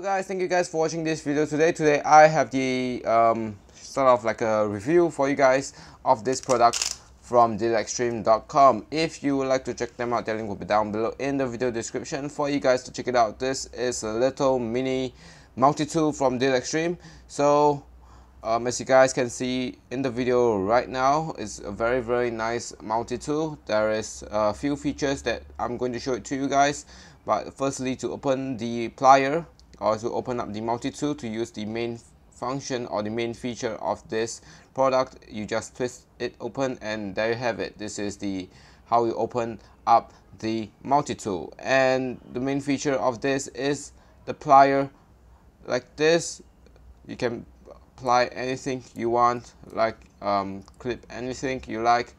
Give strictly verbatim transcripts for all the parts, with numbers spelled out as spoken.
Hello guys, thank you guys for watching this video today. Today I have the um, sort of like a review for you guys of this product from deal extreme dot com. If you would like to check them out, their link will be down below in the video description for you guys to check it out. This is a little mini multi-tool from Deal Extreme. So um, as you guys can see in the video right now, it's a very very nice multi-tool. There is a few features that I'm going to show it to you guys, but firstly, to open the plier or to open up the multi-tool to use the main function or the main feature of this product, you just twist it open and there you have it. This is the how you open up the multi-tool, and the main feature of this is the plier. Like this, you can apply anything you want, like um, clip anything you like,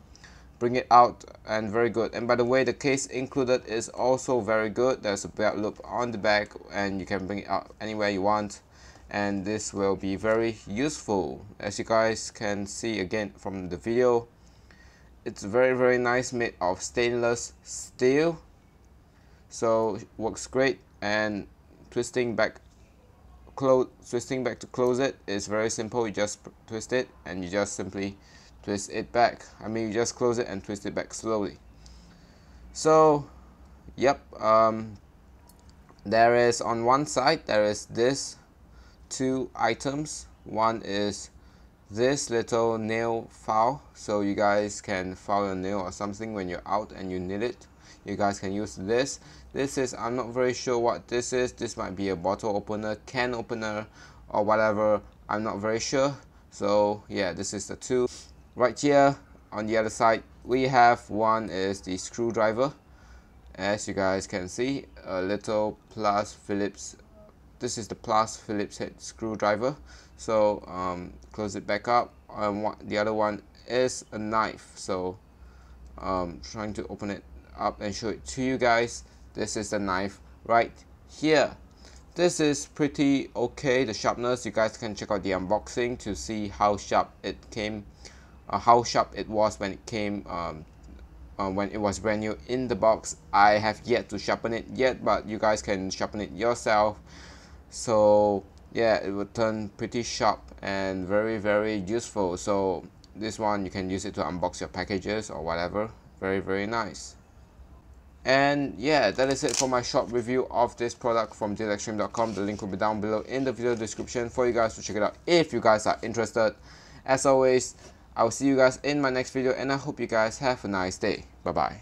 bring it out, and very good. And by the way, the case included is also very good. There's a belt loop on the back and you can bring it out anywhere you want, and this will be very useful. As you guys can see again from the video, it's very very nice, made of stainless steel, so it works great. And twisting back close twisting back to close it is very simple. You just twist it and you just simply twist it back. I mean, you just close it and twist it back slowly. So yep, um, there is on one side there is this two items. One is this little nail file, so you guys can file your nail or something when you're out and you need it. You guys can use this. This is, I'm not very sure what this is. This might be a bottle opener, can opener, or whatever, I'm not very sure. So yeah, this is the two. Right here on the other side we have one is the screwdriver. As you guys can see, a little plus Phillips, this is the plus Phillips head screwdriver. So um, close it back up. And um, the other one is a knife. So um, trying to open it up and show it to you guys. This is the knife right here. This is pretty okay, the sharpness. You guys can check out the unboxing to see how sharp it came. Uh, how sharp it was when it came um, uh, when it was brand new in the box. I have yet to sharpen it yet, but you guys can sharpen it yourself. So yeah, it will turn pretty sharp and very very useful. So this one you can use it to unbox your packages or whatever. Very very nice. And yeah, that is it for my short review of this product from deal extreme dot com. The link will be down below in the video description for you guys to check it out if you guys are interested. As always, I will see you guys in my next video, and I hope you guys have a nice day. Bye bye.